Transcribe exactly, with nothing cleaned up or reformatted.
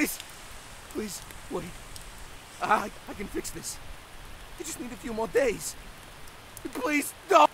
Please! Please, wait. I, I can fix this. I just need a few more days. Please, don't!